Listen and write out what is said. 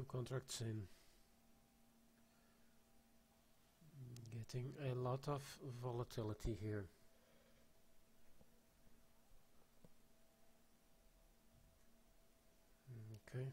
Two contracts in. Getting a lot of volatility here. Okay.